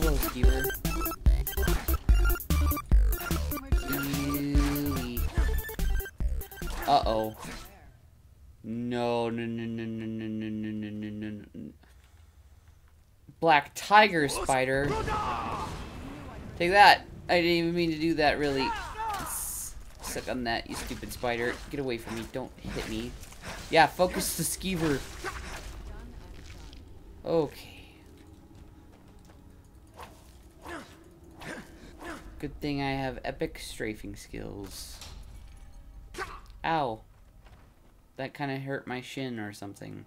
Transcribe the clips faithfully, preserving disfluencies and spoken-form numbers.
Hello, Skeever. Uh-oh. No, no, no, no, no, no, no, no, no, no, no. Black tiger spider. Take that. I didn't even mean to do that, really. Suck on that, you stupid spider. Get away from me. Don't hit me. Yeah, focus the Skeever. Okay. Good thing I have epic strafing skills. Ow. That kind of hurt my shin or something.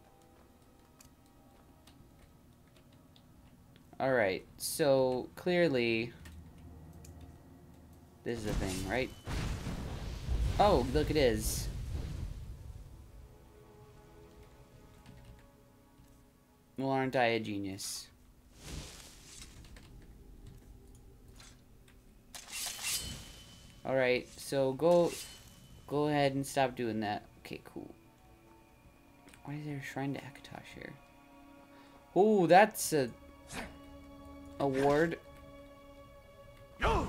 Alright, so clearly... this is a thing, right? Oh, look, it is. Well, aren't I a genius? Alright, so go... go ahead and stop doing that. Okay, cool. Why is there a shrine to Akatosh here? Oh, that's a... award. No.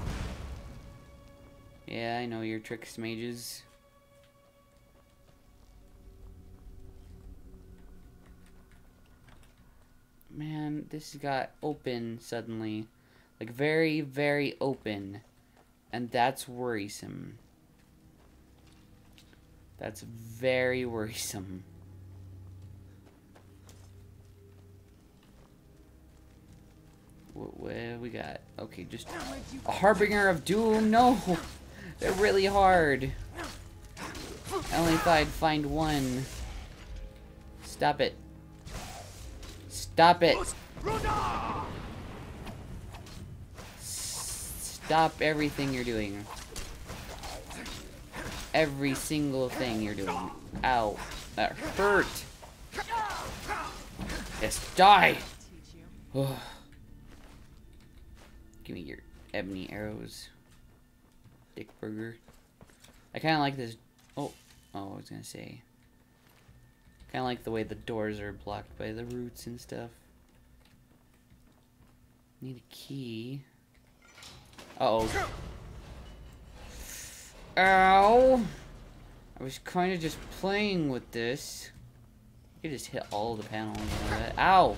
Yeah, I know your tricks, mages. Man, this got open suddenly. Like, very, very open. And that's worrisome. That's very worrisome. What, what have we got? Okay, just a harbinger of doom. No, they're really hard. I only thought I'd find one. Stop it. Stop it. Stop everything you're doing. Every single thing you're doing. Ow. That hurt. Yes, die! Ugh. Give me your ebony arrows. Dick burger. I kind of like this... Oh. Oh, I was going to say. Kind of like the way the doors are blocked by the roots and stuff. Need a key. Uh-oh. Ow! I was kind of just playing with this. You just hit all the panels and all that. Ow!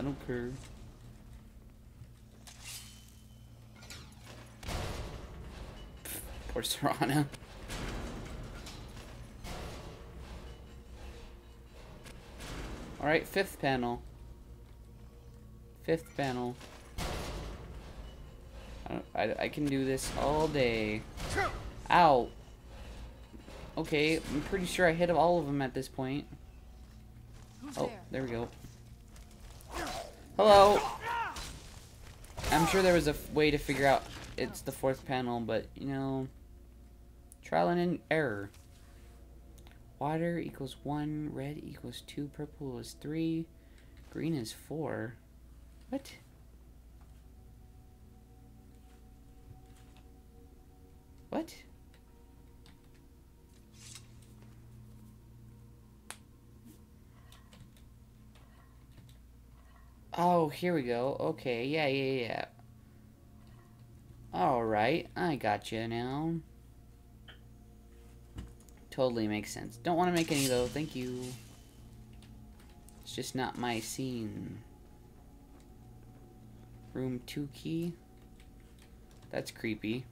I don't care. Poor Serana. Alright, fifth panel. Fifth panel. I, I can do this all day. Ow. Okay, I'm pretty sure I hit all of them at this point. Oh, there we go. Hello. I'm sure there was a way to figure out it's the fourth panel, but, you know, trial and error. Water equals one, red equals two, purple is three, green is four. What? What? Oh, here we go. Okay, yeah, yeah, yeah. Alright, I gotcha now. Totally makes sense. Don't want to make any, though. Thank you. It's just not my scene. Room two key? That's creepy.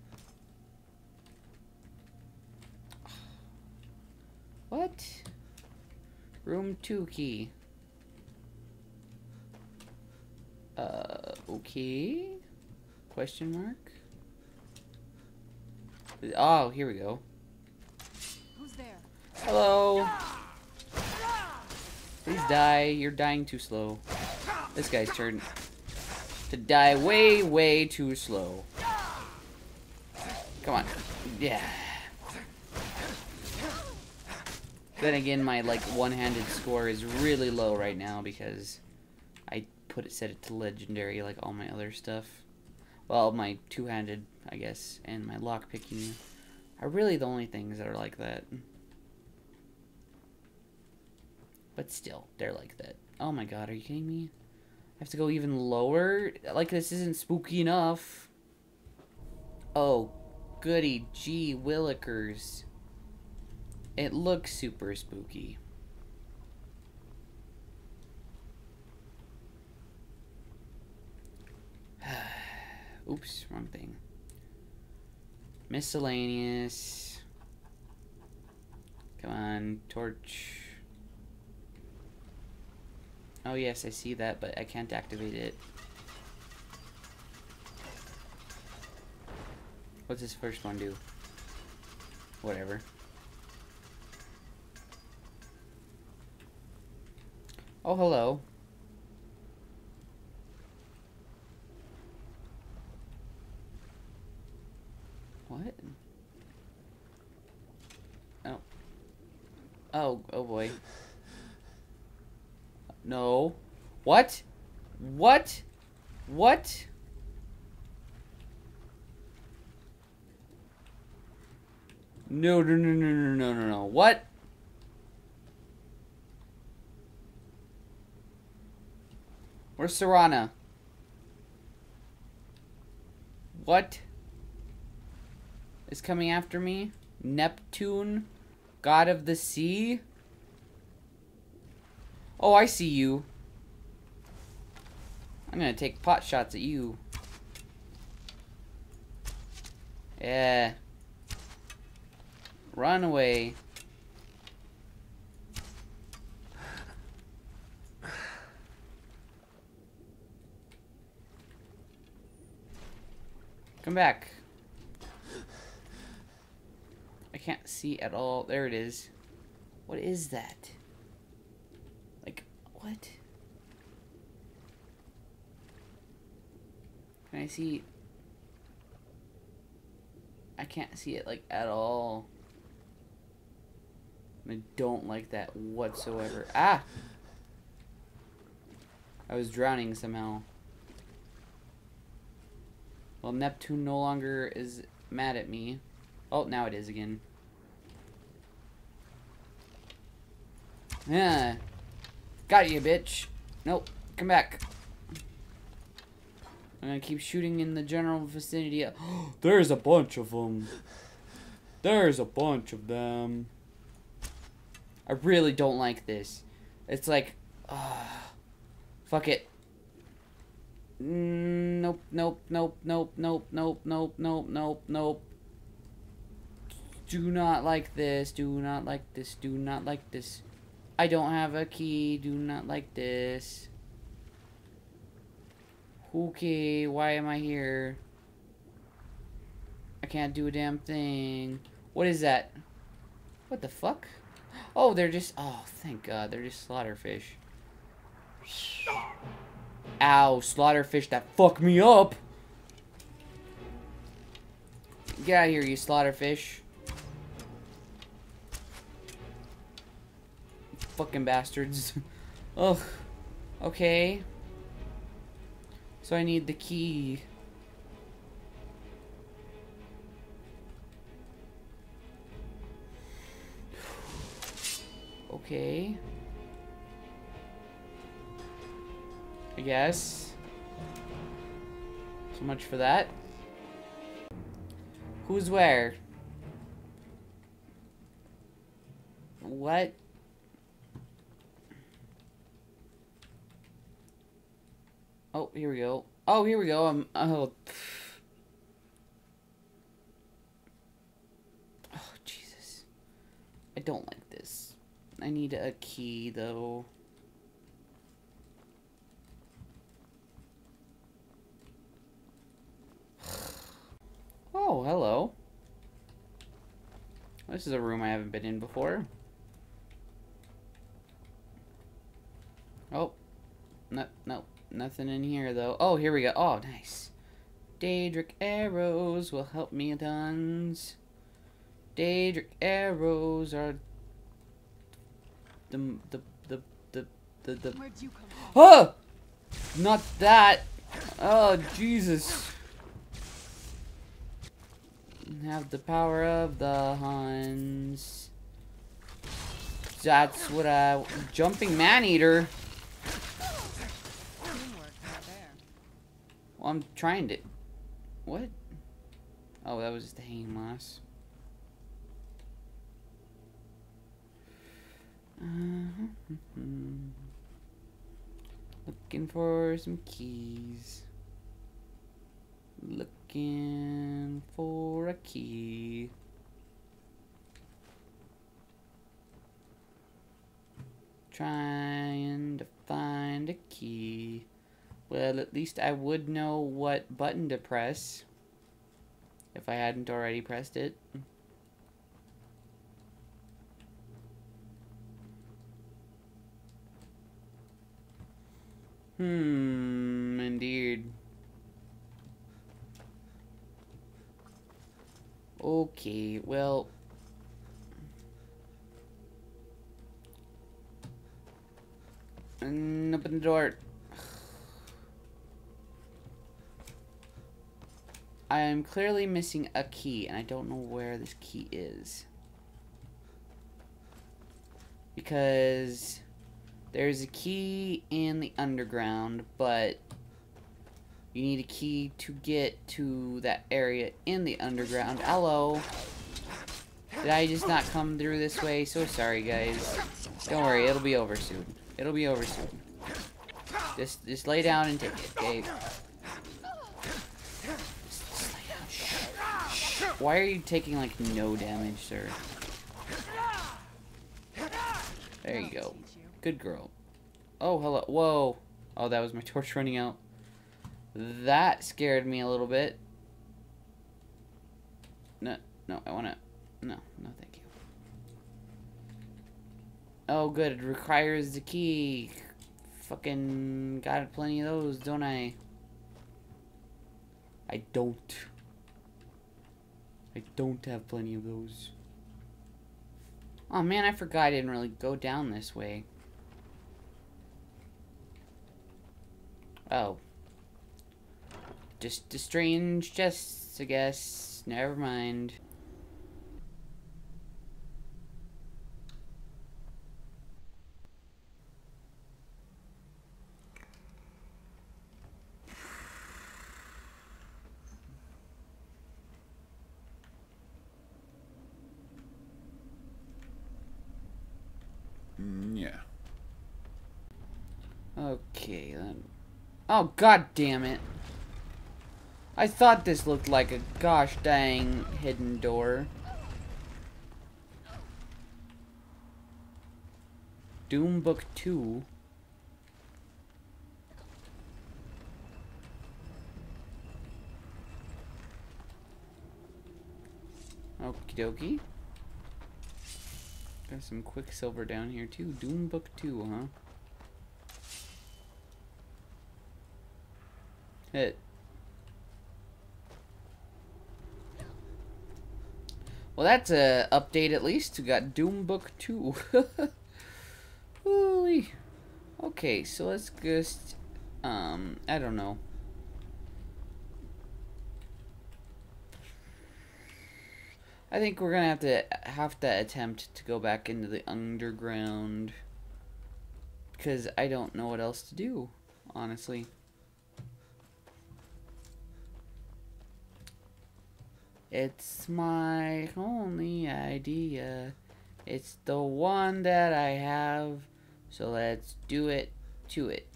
What? Room two key. Uh, okay. Question mark. Oh, here we go. Who's there? Hello. Please die. You're dying too slow. This guy's turn to die way, way too slow. Come on. Yeah. Then again, my, like, one-handed score is really low right now because I put it, set it to legendary like all my other stuff. Well, my two-handed, I guess, and my lockpicking are really the only things that are like that. But still, they're like that. Oh my god, are you kidding me? I have to go even lower? Like, this isn't spooky enough. Oh, goody gee willikers. It looks super spooky. Oops, wrong thing. Miscellaneous. Come on, torch. Oh yes, I see that, but I can't activate it. What's this first one do? Whatever. Oh, hello. What? Oh. Oh, oh boy. No. What? What? What? No, no, no, no, no, no, no, no. What? Where's Serana? What is coming after me? Neptune, god of the sea? Oh, I see you. I'm gonna take pot shots at you. Yeah. Run away. Come back. I can't see at all. There it is. What is that? Like, what? Can I see? I can't see it, like, at all. I don't like that whatsoever. Ah! I was drowning somehow. Well, Neptune no longer is mad at me. Oh, now it is again. Yeah. Got you, bitch. Nope. Come back. I'm gonna keep shooting in the general vicinity. There's a bunch of them. There's a bunch of them. I really don't like this. It's like, uh, fuck it. Nope, nope, nope, nope, nope, nope, nope, nope, nope, nope. Do not like this. Do not like this. Do not like this. I don't have a key. Do not like this. Okay, why am I here? I can't do a damn thing. What is that? What the fuck? Oh, they're just... Oh, thank God. They're just slaughterfish. Ow, slaughterfish that fucked me up! Get out of here, you slaughterfish. Fucking bastards. Ugh. Okay. So I need the key. Okay. I guess. So much for that. Who's where? What? Oh, here we go. Oh, here we go. I'm. Oh. Oh, Jesus. I don't like this. I need a key, though. Oh, hello. This is a room I haven't been in before. Oh. No, no. Nothing in here, though. Oh, here we go. Oh, nice. Daedric arrows will help me a tons. Daedric arrows are... The... The... The... The... The... the... Where'd you come from? Oh! Not that! Oh, Jesus. Have the power of the Huns. That's what I... Jumping man-eater. Well, I'm trying to... What? Oh, that was just the hanging moss. Uh-huh. Looking for some keys. Looking for a key. Trying to find a key. Well, at least I would know what button to press if I hadn't already pressed it. Hmm, indeed. Okay, well... And open the door. I am clearly missing a key, and I don't know where this key is. Because there's a key in the underground, but you need a key to get to that area in the underground. Hello. Did I just not come through this way? So sorry, guys. Don't worry, it'll be over soon. It'll be over soon. Just, just lay down and take it, okay? Why are you taking, like, no damage, sir? There you go. Good girl. Oh, hello. Whoa. Oh, that was my torch running out. That scared me a little bit. No, no, I wanna... No, no, thank you. Oh, good. It requires the key. Fucking got plenty of those, don't I? I don't. I don't have plenty of those. Oh man, I forgot I didn't really go down this way. Oh. Just the strange chests, I guess. Never mind. Okay, then. Oh, god damn it. I thought this looked like a gosh dang hidden door. Doom Book Two. Okie dokie. Got some quicksilver down here too. Doom Book Two, huh? Hit. Well, that's a update at least. We got Doom Book Two. Holy. Okay, so let's just um I don't know. I think we're gonna have to have to attempt to go back into the underground because I don't know what else to do, honestly. It's my only idea. It's the one that I have. So let's do it to it.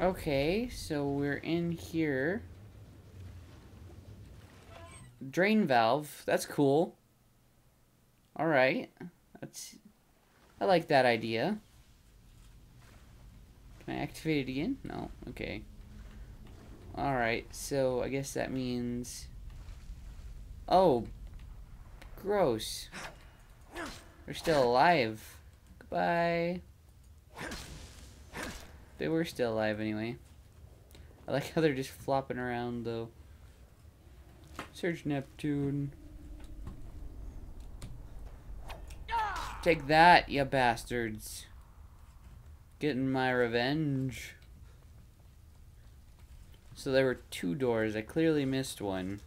Okay, so we're in here. Drain valve. That's cool. Alright. That's, I like that idea. Can I activate it again? No. Okay. Alright, so I guess that means... Oh, gross. They're still alive. Goodbye. They were still alive anyway. I like how they're just flopping around though. Search Neptune. Take that, you bastards. Getting my revenge. So there were two doors. I clearly missed one.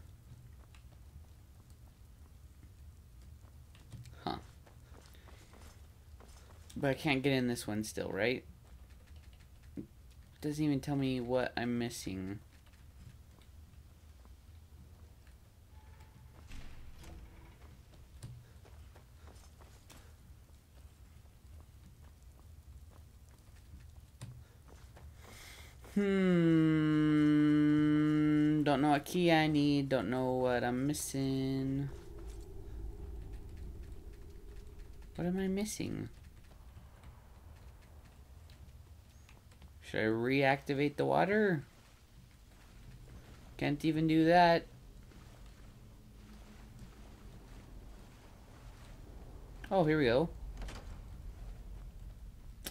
But I can't get in this one still, right? doesn't even tell me what I'm missing. Hmm, don't know what key I need, don't know what I'm missing. What am I missing? Should I reactivate the water? Can't even do that. Oh, here we go.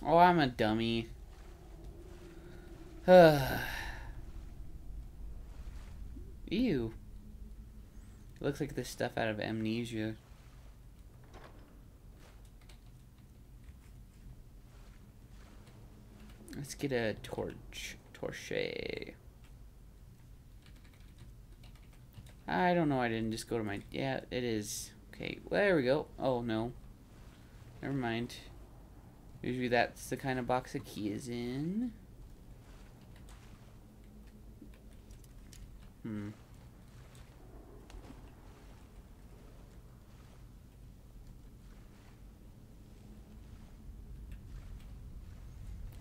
Oh, I'm a dummy. Ew. It looks like this stuff out of Amnesia. Let's get a torch. Torche. I don't know. I didn't just go to my... Yeah, it is. Okay, well, there we go. Oh, no. Never mind. Usually that's the kind of box a key is in. Hmm.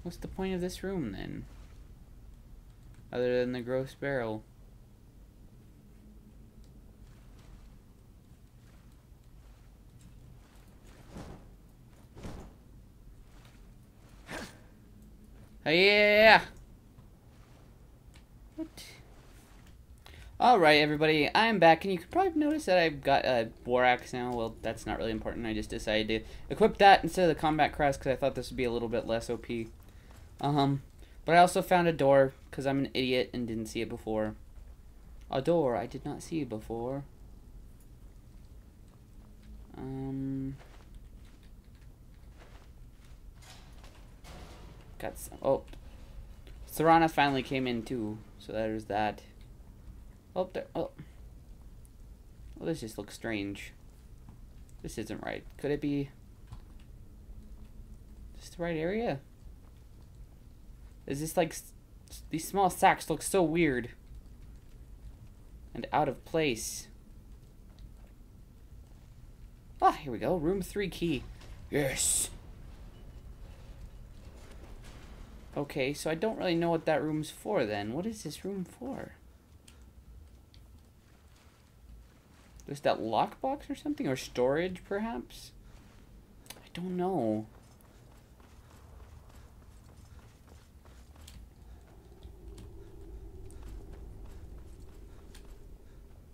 What's the point of this room, then? Other than the gross barrel. Yeah! What? Alright, everybody, I'm back, and you can probably notice that I've got a war axe now. Well, that's not really important. I just decided to equip that instead of the combat cross, because I thought this would be a little bit less O P. Um, but I also found a door, because I'm an idiot and didn't see it before. A door I did not see before. Um... Got some... Oh. Serana finally came in, too, so there's that. Oh, there... Oh. Well, this just looks strange. This isn't right. Could it be... Is this the right area? Is this like... These small sacks look so weird. And out of place. Ah, here we go. Room three key. Yes! Okay, so I don't really know what that room's for, then. What is this room for? Is that lockbox or something? Or storage, perhaps? I don't know.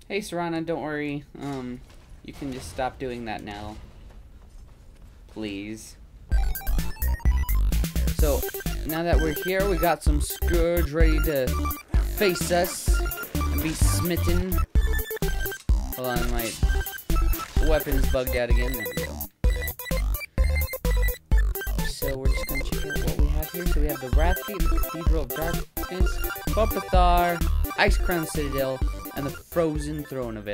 Hey, Serana, don't worry. Um, you can just stop doing that now. Please. So, now that we're here, we got some Scourge ready to face us and be smitten. Hold on, my weapon's bugged out again. There we go. So, we're just gonna check out what we have here. So, we have the Wrathgate, the Cathedral of Darkness, Corpetar, Ice Crown Citadel, and the Frozen Throne of it.